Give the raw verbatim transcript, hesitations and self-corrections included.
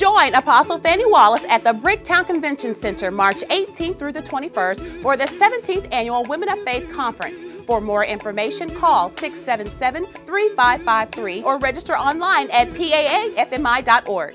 Join Apostle Fannie Wallace at the Bricktown Convention Center March eighteenth through the twenty-first for the seventeenth Annual Women of Faith Conference. For more information, call six seven seven, three five five three or register online at p a f m i dot org.